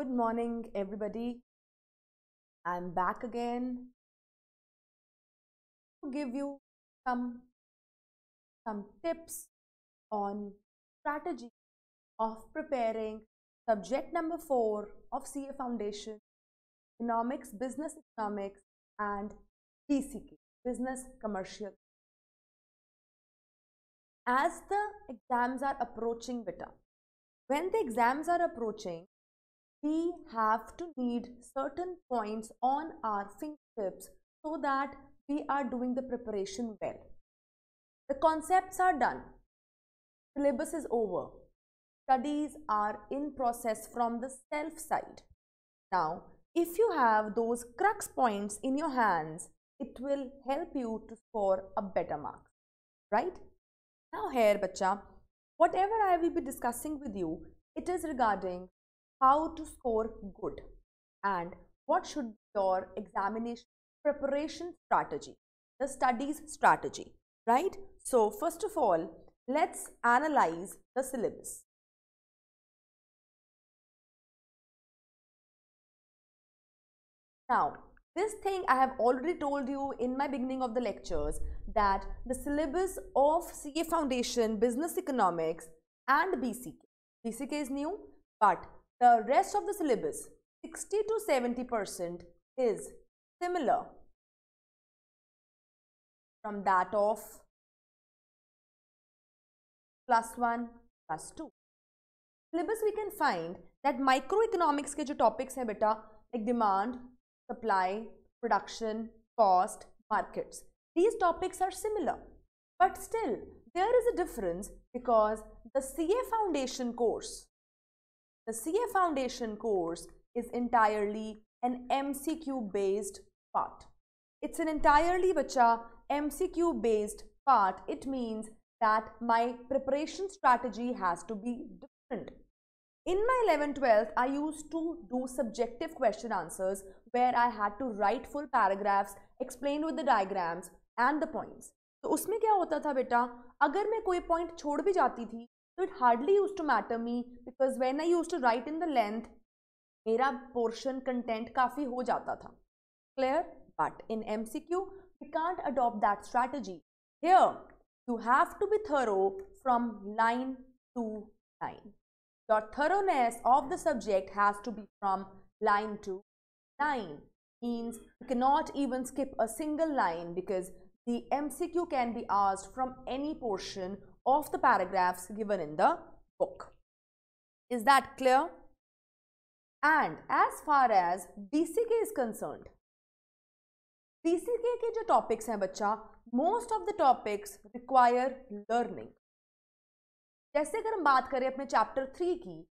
Good morning, everybody. I'm back again to give you some tips on strategy of preparing subject number 4 of CA Foundation, Economics, Business Economics, and BCK, Business Commercial. As the exams are approaching, beta, when the exams are approaching, we have to need certain points on our fingertips so that we are doing the preparation well. The concepts are done. Syllabus is over. Studies are in process from the self side. Now, if you have those crux points in your hands, it will help you to score a better mark, right? Now here, bacha, whatever I will be discussing with you, it is regarding how to score good and what should be your examination preparation strategy, the studies strategy, right? So first of all, let's analyze the syllabus. Now, this thing I have already told you in my beginning of the lectures that the syllabus of CA Foundation, Business Economics and BCK is new, but the rest of the syllabus, 60 to 70% is similar from that of class 1, class 2. Syllabus we can find that microeconomics के जो topics हैं बेटा, like demand, supply, production, cost, markets. These topics are similar, but still there is a difference because the CA Foundation course is entirely an MCQ based part. It's an entirely, bacha, MCQ based part. It means that my preparation strategy has to be different. In my 11th-12th, I used to do subjective question answers where I had to write full paragraphs, explain with the diagrams and the points. So उसमें क्या होता था बेटा, अगर मैं कोई point छोड़ भी जाती थी तो it hardly used to matter me because when I used to write in the length, मेरा portion content काफ़ी हो जाता था. Clear? But in MCQ, we can't adopt that strategy. Here, you have to be thorough from line to line. Your thoroughness of the subject has to be from line to line. Means you cannot even skip a single line because the MCQ can be asked from any portion of the paragraphs given in the book. Is that clear? And as far as BCK is concerned, BCK के जो topics हैं बच्चा, most of the topics require learning. जैसे अगर हम बात करें अपने चैप्टर 3 की,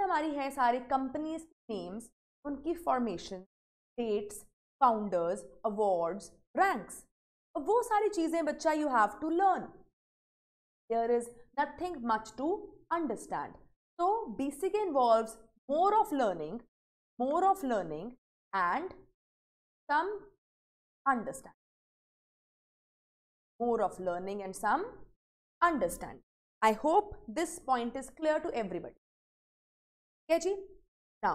हमारी है सारे कंपनीज के नेम्स, उनकी formation, dates, founders, awards, ranks, और वो सारी चीज़ें बच्चा you have to learn. There is nothing much to understand. So basic involves more of learning and some understand. More of learning and some understand. I hope this point is clear to everybody. Okay, ji? Now,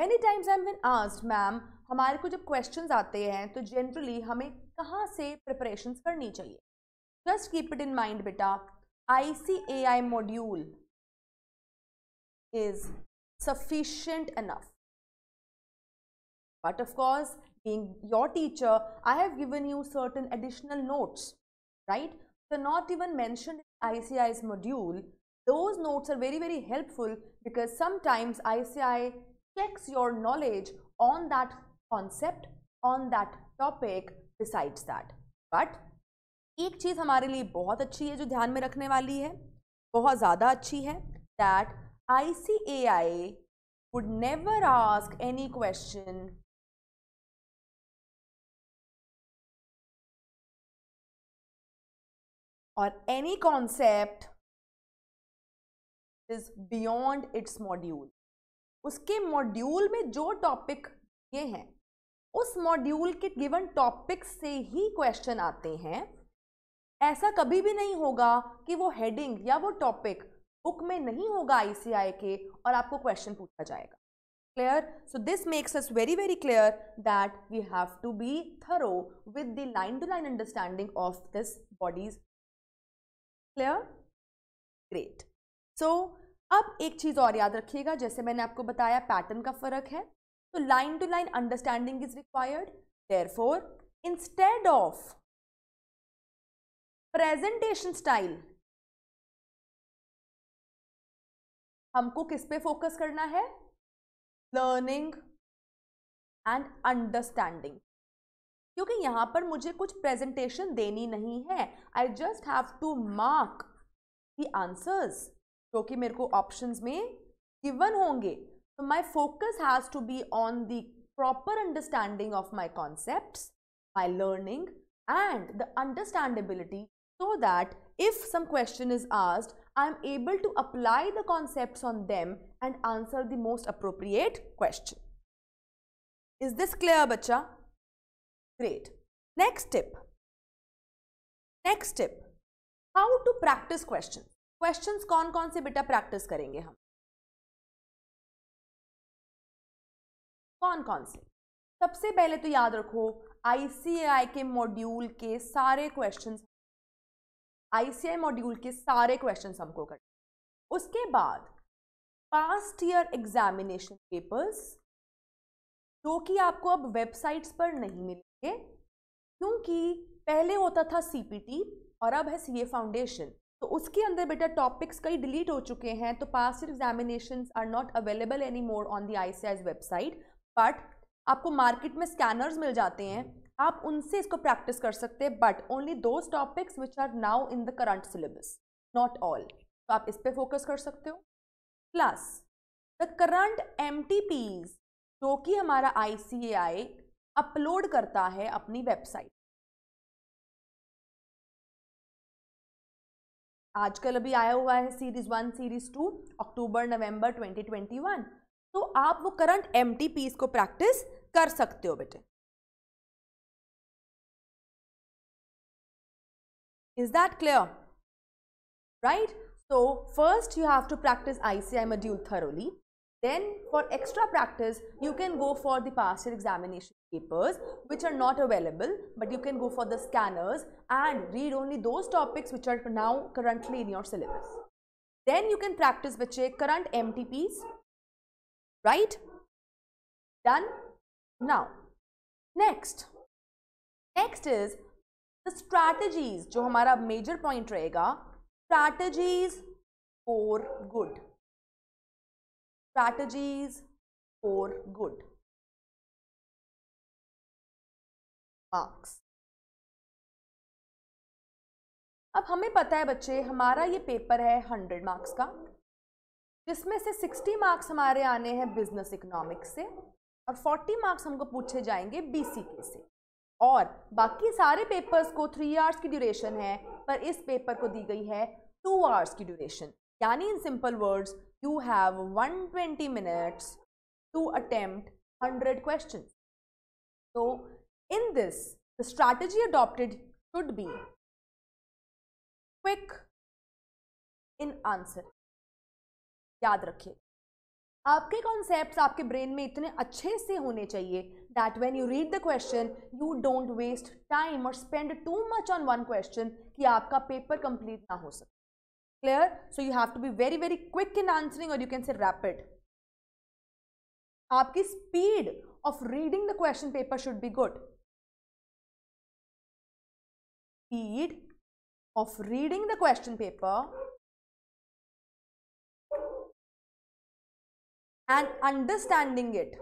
many times I have been asked, ma'am, हमारे को जब questions आते हैं तो generally हमें कहाँ से preparations करनी चाहिए? Just keep it in mind, बेटा. ICAI module is sufficient enough. But of course, being your teacher, I have given you certain additional notes, right? So not even mentioned ICAI's module, those notes are very, very helpful because sometimes ICAI checks your knowledge on that concept, on that topic, besides that. But एक चीज़ हमारे लिए बहुत अच्छी है जो ध्यान में रखने वाली है, बहुत ज़्यादा अच्छी है, that ICAI would never ask any question or any concept is beyond its module. उसके मॉड्यूल में जो टॉपिक ये हैं, उस मॉड्यूल के गिवन टॉपिक से ही क्वेश्चन आते हैं. ऐसा कभी भी नहीं होगा कि वो हेडिंग या वो टॉपिक बुक में नहीं होगा ICAI के और आपको क्वेश्चन पूछा जाएगा. Clear? So this makes us very, very clear that we have to be thorough with the line-to-line understanding of this body's. Clear? Great. So अब एक चीज़ और याद रखिएगा, जैसे मैंने आपको बताया पैटर्न का फर्क है, तो line to line understanding is required. Therefore instead of presentation style हमको किस पे फोकस करना है? लर्निंग एंड अंडरस्टैंडिंग, क्योंकि यहाँ पर मुझे कुछ प्रेजेंटेशन देनी नहीं है. I just have to mark the answers जो कि मेरे को ऑप्शंस में गिवन होंगे. तो my focus has to be on the proper understanding of my concepts, my learning and the understandability, so that if some question is asked I am able to apply the concepts on them and answer the most appropriate question. Is this clear बच्चा? Great. Next tip, how to practice question. Questions कौन कौन से बेटा practice करेंगे हम, कौन कौन से? सबसे पहले तो याद रखो ICAI के मॉड्यूल के सारे क्वेश्चंस, ICAI मॉड्यूल के सारे क्वेश्चंस हमको करने. उसके बाद पास्ट ईयर एग्जामिनेशन पेपर्स जो कि आपको अब वेबसाइट्स पर नहीं मिलेंगे, क्योंकि पहले होता था CPT और अब है CA फाउंडेशन, तो उसके अंदर बेटा टॉपिक्स कई डिलीट हो चुके हैं. तो past examinations are not available any more on the ICAI's website, but आपको मार्केट में स्कैनर्स मिल जाते हैं, आप उनसे इसको प्रैक्टिस कर सकते हैं. But only those topics which are now in the current syllabus, not all. तो आप इस पर फोकस कर सकते हो. प्लस द करंट MTPs जो कि हमारा ICAI अपलोड करता है अपनी वेबसाइट. आजकल अभी आया हुआ है सीरीज़ 1 सीरीज़ 2 October-November 2021, तो आप वो करंट MTPs को प्रैक्टिस कर सकते हो बेटे. Is that clear? Right. So first you have to practice ICAI module thoroughly. Then for extra practice you can go for the past year examination papers which are not available, but you can go for the scanners and read only those topics which are now currently in your syllabus. Then you can practice with your current MTPs. Right? Done? Now next is the strategies. जो हमारा major point रहेगा, strategies for good. Strategies for good marks. अब हमें पता है बच्चे, हमारा ये पेपर है 100 मार्क्स का, जिसमें से 60 मार्क्स हमारे आने हैं बिजनेस इकोनॉमिक्स से और 40 मार्क्स हमको पूछे जाएंगे BCK से, और बाकी सारे पेपर्स को 3 आवर्स की ड्यूरेशन है, पर इस पेपर को दी गई है 2 आवर्स की ड्यूरेशन. यानी in simple words, you have 120 minutes to attempt 100 questions. So in this, the strategy adopted should be quick in answer. याद रखिए, आपके कॉन्सेप्ट आपके ब्रेन में इतने अच्छे से होने चाहिए that when you read the question, you don't waste time or spend too much on one question कि आपका पेपर complete ना हो सके. Clear? So you have to be very, very quick in answering, or you can say rapid. आपकी speed of reading the question paper should be good. Speed of reading the question paper and understanding it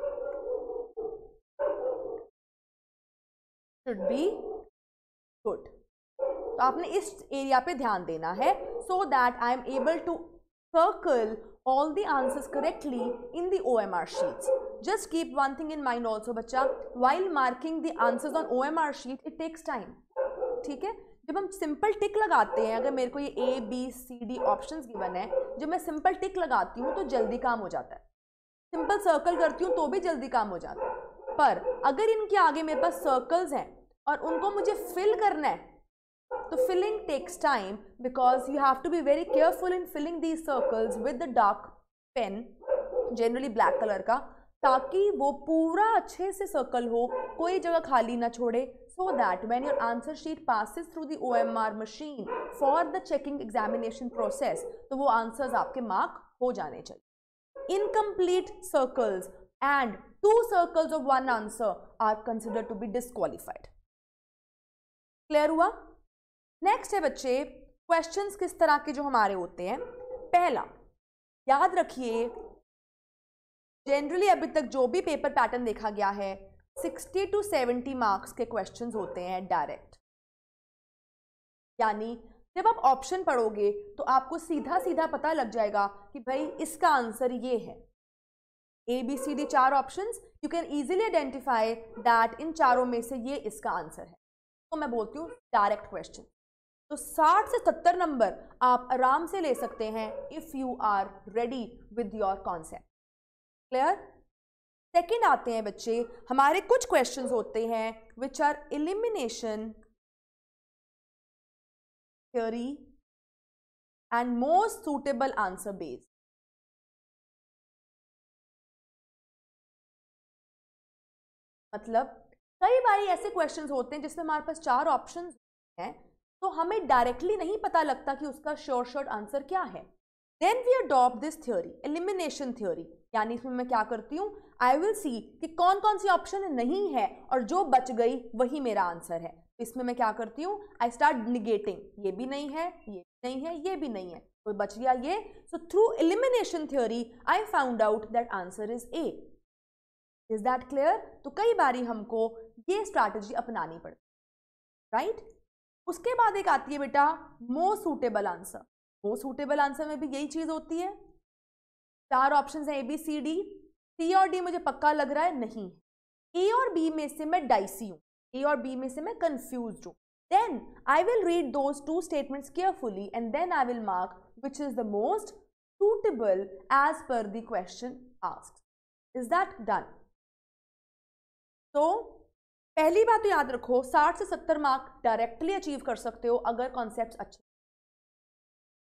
should be good. तो आपने इस area पे ध्यान देना है, so that I am able to circle all the answers correctly in the OMR sheets. Just keep one thing in mind also बच्चा, while marking the answers on OMR sheet it takes time. ठीक है, जब हम simple टिक लगाते हैं, अगर मेरे को ये A, B, C, D options given है, जब मैं सिंपल टिक लगाती हूँ तो जल्दी काम हो जाता है, सिंपल सर्कल करती हूँ तो भी जल्दी काम हो जाता है. पर अगर इनके आगे मेरे पास सर्कल्स हैं और उनको मुझे फिल करना है, तो filling takes time because you have to be very careful in filling these circles with the dark pen, generally black color का, ताकि वो पूरा अच्छे से सर्कल हो, कोई जगह खाली ना छोड़े। So that when your answer sheet passes through the OMR machine for the checking examination process, तो वो answers आपके mark हो जाने चाहिए। Incomplete circles and two circles of one answer are considered to be disqualified. Clear हुआ? Next है बच्चे, questions किस तरह के जो हमारे होते हैं। पहला, याद रखिए जनरली अभी तक जो भी पेपर पैटर्न देखा गया है 60 टू 70 मार्क्स के क्वेश्चंस होते हैं डायरेक्ट, यानी जब आप ऑप्शन पढ़ोगे तो आपको सीधा सीधा पता लग जाएगा कि भाई इसका आंसर ये है। ABCD चार options, you can easily identify that इन चारों में से ये इसका आंसर है। तो मैं बोलती हूँ डायरेक्ट क्वेश्चन, तो 60 से 70 नंबर आप आराम से ले सकते हैं if you are ready with your concept. Clear? Second आते हैं बच्चे हमारे कुछ क्वेश्चंस होते हैं which are elimination theory and most suitable answer based. मतलब कई बार ऐसे क्वेश्चंस होते हैं जिसमें हमारे पास चार ऑप्शंस हैं तो हमें डायरेक्टली नहीं पता लगता कि उसका श्योर शॉर्ट आंसर क्या है। Then we adopt this theory, elimination theory, यानी इसमें मैं क्या करती हूँ, आई विल सी कि कौन कौन सी ऑप्शन नहीं है और जो बच गई वही मेरा आंसर है। इसमें मैं क्या करती हूँ, आई स्टार्ट निगेटिंग, ये भी नहीं है, ये भी नहीं है, ये भी नहीं है, तो बच गया ये। So through elimination theory I found out that answer is A. Is that clear? तो कई बारी हमको ये स्ट्रैटेजी अपनानी पड़ती है, राइट? उसके बाद एक आती है बेटा most suitable answer. Most suitable answer में भी यही चीज होती है, चार ऑप्शंस हैं ABCD, C और D मुझे पक्का लग रहा है नहीं, A और B में से मैं डाइसी हूँ, A और B में से मैं कंफ्यूज हूँ। Then I will read those two statements carefully and then I will mark which is the most suitable as per the question asked. Is that done? तो पहली बात तो याद रखो 60 से 70 मार्क डायरेक्टली अचीव कर सकते हो अगर कॉन्सेप्ट अच्छे।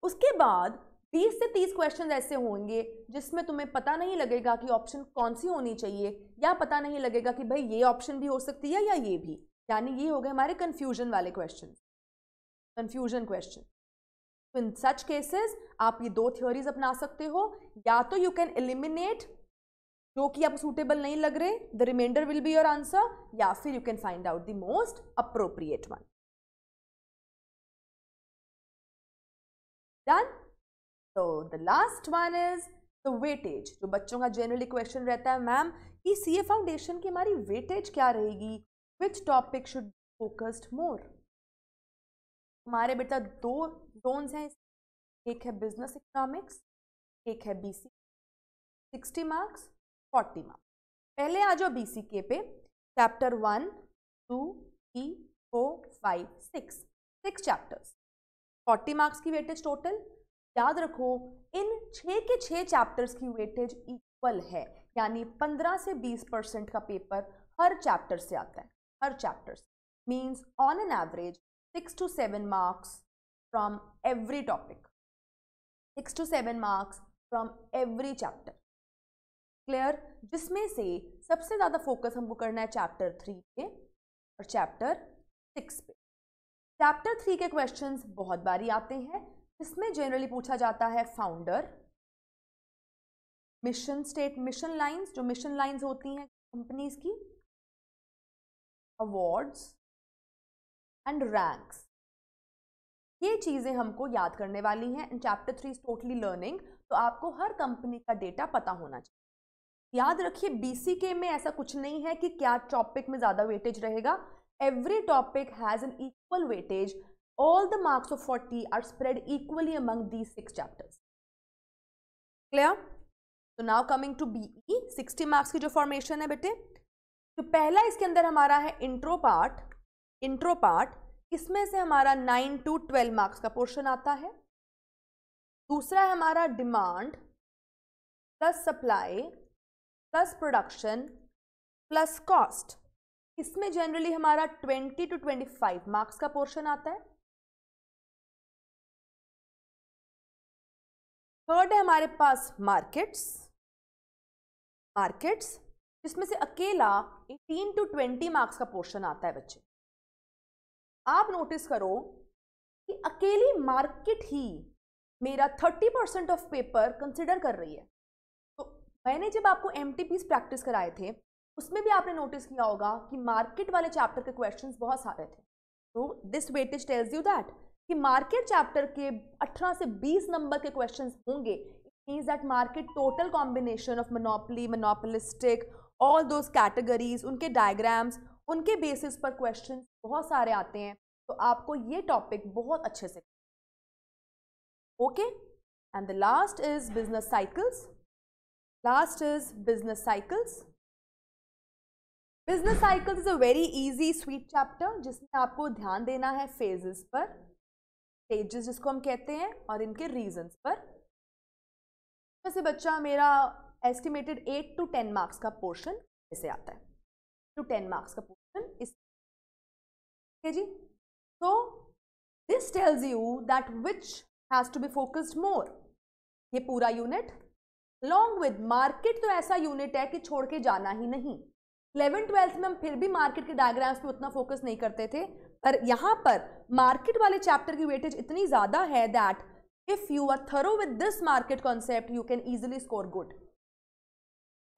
उसके बाद 20 से 30 क्वेश्चन ऐसे होंगे जिसमें तुम्हें पता नहीं लगेगा कि ऑप्शन कौन सी होनी चाहिए या पता नहीं लगेगा कि भाई ये ऑप्शन भी हो सकती है या ये भी, यानी ये हो गए हमारे कन्फ्यूजन वाले क्वेश्चन, कन्फ्यूजन क्वेश्चन। तो इन सच केसेस आप ये दो थ्योरीज अपना सकते हो, या तो यू कैन एलिमिनेट जो कि आपको सूटेबल नहीं लग रहे, the reminder will be your answer, या फिर you can find out the most appropriate one. Done? So the last one is the weightage. जो बच्चों का generally question रहता है मैम कि CA Foundation की हमारी weightage क्या रहेगी, which topic should be focused more? हमारे बेटा दो zones हैं, एक है business economics, एक है BCK, 60 marks, 40 marks. पहले आ जाओ BCK पे, chapter 1, 2, 3, 4, 5, 6 chapters, 40 मार्क्स की वेटेज टोटल। याद रखो इन 6 के 6 चैप्टर्स की वेटेज इक्वल है, यानी 15 से 20% का पेपर हर चैप्टर से आता है, हर चैप्टर से। Means on an average 6 to 7 marks from every topic, 6 to 7 marks from every chapter. Clear? जिसमें से सबसे ज़्यादा फोकस हमको करना है चैप्टर 3 पे और चैप्टर 6 पे। चैप्टर 3 के क्वेश्चंस बहुत बारी आते हैं जिसमें जनरली पूछा जाता है founder, mission state, mission lines, जो मिशन लाइंस होती हैं कंपनीज की, अवार्ड्स एंड रैंक्स। ये चीज़ें हमको याद करने वाली हैं। And chapter 3 is totally learning, तो आपको हर कंपनी का डेटा पता होना चाहिए। याद रखिए BCK में ऐसा कुछ नहीं है कि क्या टॉपिक में ज़्यादा वेटेज रहेगा, every topic has an equal weightage, all the marks of 40 are spread equally among these 6 chapters. Clear? So now coming to BE, 60 marks की जो formation है बेटे, तो पहला इसके अंदर हमारा है intro part, intro part, इसमें से हमारा 9 to 12 marks का portion आता है। दूसरा है हमारा demand plus supply plus production plus cost, इसमें जनरली हमारा 20 टू 25 मार्क्स का पोर्शन आता है। थर्ड है हमारे पास मार्केट्स, मार्केट्स, जिसमें से अकेला 18 टू 20 मार्क्स का पोर्शन आता है। बच्चे आप नोटिस करो कि अकेली मार्केट ही मेरा 30% ऑफ पेपर कंसिडर कर रही है। तो मैंने जब आपको MTPs प्रैक्टिस कराए थे उसमें भी आपने नोटिस किया होगा कि मार्केट वाले चैप्टर के क्वेश्चंस बहुत सारे थे। तो this weightage tells you that कि मार्केट चैप्टर के 18 से 20 नंबर के क्वेश्चंस होंगे। It means that market total combination of monopoly, monopolistic, all those categories, उनके डायग्राम्स, उनके बेसिस पर क्वेश्चंस बहुत सारे आते हैं। तो आपको ये टॉपिक बहुत अच्छे से okay. And the last is business cycles. Business cycles is a very easy sweet chapter, जिसमें आपको ध्यान देना है फेजेस पर, स्टेजेस जिसको हम कहते हैं, और इनके रीजंस पर। वैसे बच्चा मेरा एस्टिमेटेड 8 to 10 मार्क्स का पोर्शन ऐसे आता है, 8 to 10 मार्क्स का पोर्शन इस जी। So this tells you that which has to be focused more. ये पूरा यूनिट अलॉन्ग विद मार्केट तो ऐसा यूनिट है कि छोड़ के जाना ही नहीं। 11th-12th में हम फिर भी मार्केट के डायग्राम्स पे उतना फोकस नहीं करते थे, पर यहाँ पर मार्केट वाले चैप्टर की वेटेज इतनी ज़्यादा है that if you are thorough with this market concept you can easily score good.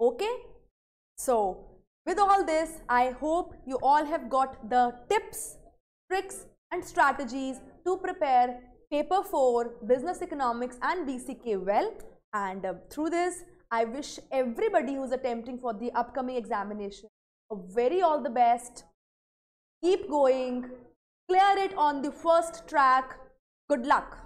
Okay, so with all this, I hope you all have got the tips, tricks and strategies to prepare paper 4 business economics and BCK well, and through this I wish everybody who's attempting for the upcoming examination a very all the best. Keep going, clear it on the first track. Good luck.